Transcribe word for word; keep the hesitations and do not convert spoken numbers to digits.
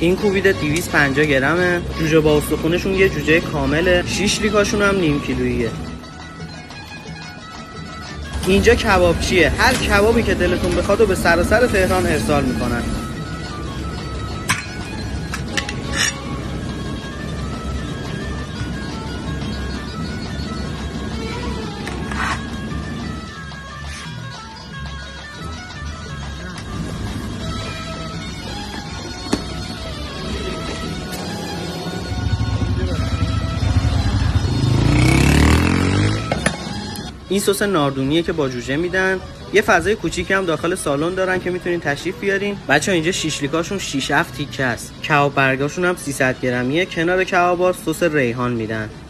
این کوبیده دویست و پنجاه گرمه. جوجه با استخونشون یه جوجه کامله. شیش لیکاشون هم نیم کیلوییه. اینجا کبابچیه. هر کبابی که دلتون بخواد و به سراسر تهران ارسال میکنن. این سس ناردونیه که با جوجه میدن. یه فضای کوچیکی هم داخل سالن دارن که میتونین تشریف بیارین. بچه‌ها اینجا شیشلیکاشون شش هفت تیکه است. کباب برگاشون هم سیصد گرمیه. کنار کبابا سس ریحان میدن.